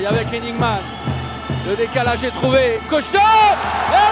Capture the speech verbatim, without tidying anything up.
bataille avec Henningman. Le décalage est trouvé. Coche deux.